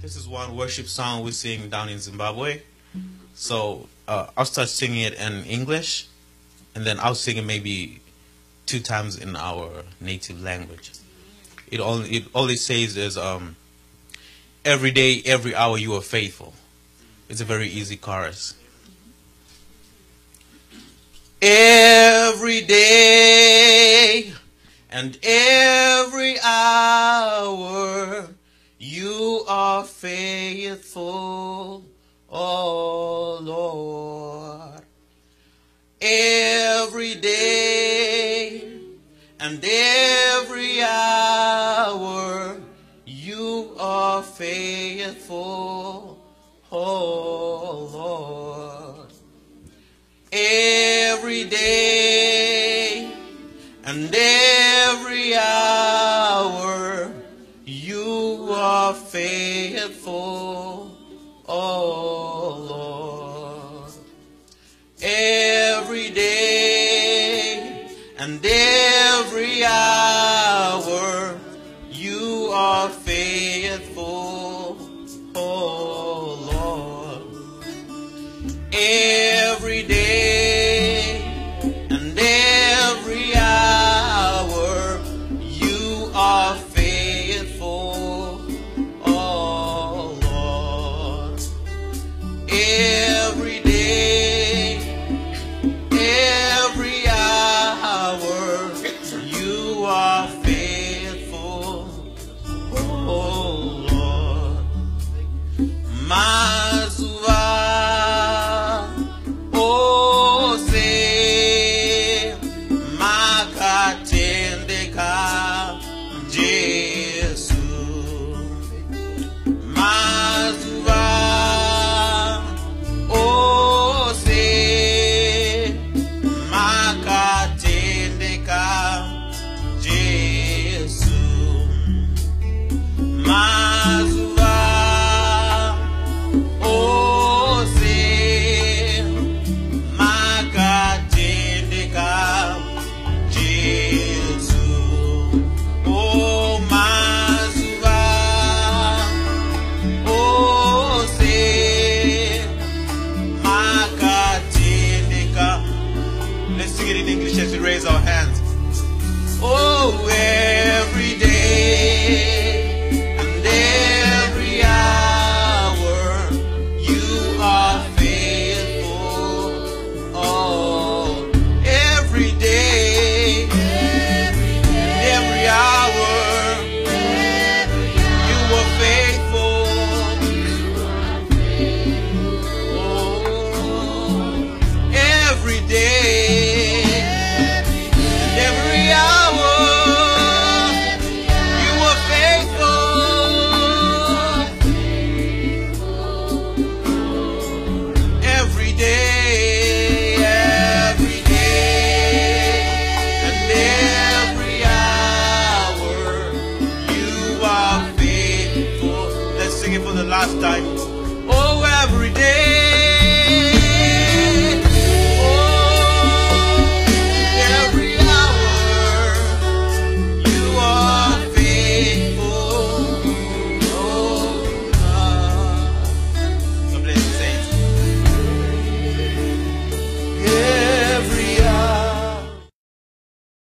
This is one worship song we sing down in Zimbabwe. So I'll start singing it in English, and then I'll sing it maybe 2 times in our native language. It only says is every day, every hour you are faithful. It's a very easy chorus. Every day and every hour you are faithful, oh Lord. Every day and every hour you are faithful, oh Lord. Every day and every hour you are faithful, oh Lord. Every day and every hour you are faithful, oh Lord. Every day and every hour you are faithful, oh Lord. Every day, every hour you are faithful, oh Lord. Let's sing it in English as we raise our hands. Oh, every day. Last time.